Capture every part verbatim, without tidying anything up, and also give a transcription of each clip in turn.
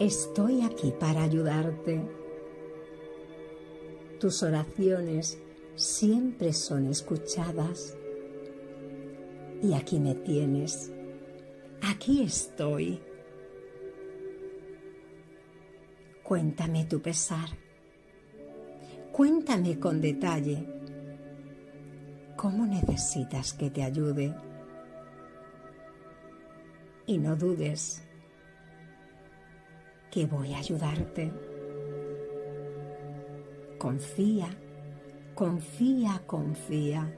Estoy aquí para ayudarte. Tus oraciones siempre son escuchadas. Y aquí me tienes. Aquí estoy. Cuéntame tu pesar. Cuéntame con detalle. ¿Cómo necesitas que te ayude? Y no dudes que voy a ayudarte. Confía, confía, confía.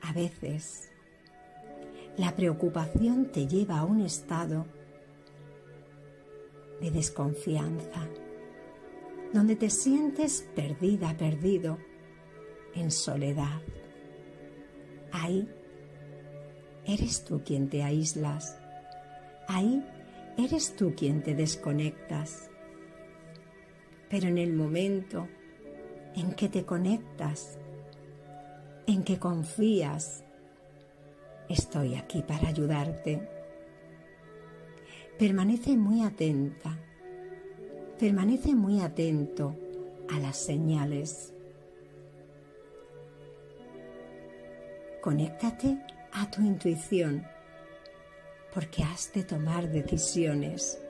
A veces, la preocupación te lleva a un estado de desconfianza, donde te sientes perdida, perdido, en soledad. Ahí eres tú quien te aíslas, ahí eres tú quien te desconectas. Pero en el momento en que te conectas, en que confías, estoy aquí para ayudarte. Permanece muy atenta, permanece muy atento a las señales. Conéctate a tu intuición, porque has de tomar decisiones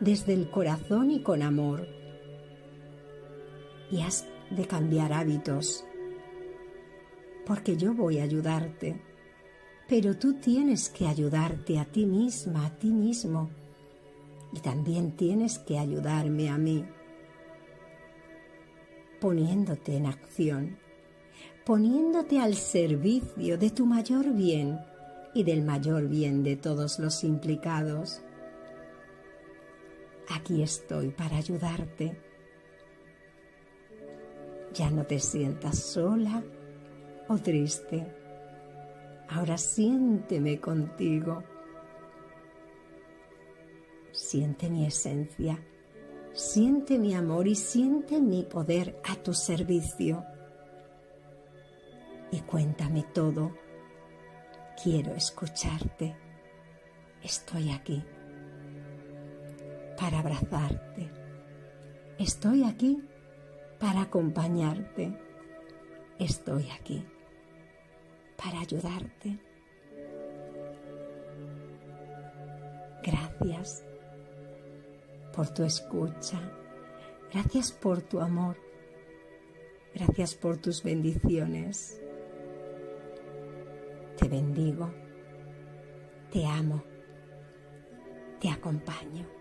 desde el corazón y con amor. Y has de cambiar hábitos, porque yo voy a ayudarte. Pero tú tienes que ayudarte a ti misma, a ti mismo. Y también tienes que ayudarme a mí. Poniéndote en acción. Poniéndote al servicio de tu mayor bien y del mayor bien de todos los implicados. Aquí estoy para ayudarte. Ya no te sientas sola o triste. Ahora siénteme contigo. Siente mi esencia, siente mi amor y siente mi poder a tu servicio. Y cuéntame todo. Quiero escucharte. Estoy aquí para abrazarte. Estoy aquí para acompañarte. Estoy aquí para ayudarte. Gracias por tu escucha, gracias por tu amor, gracias por tus bendiciones. Te bendigo, te amo, te acompaño.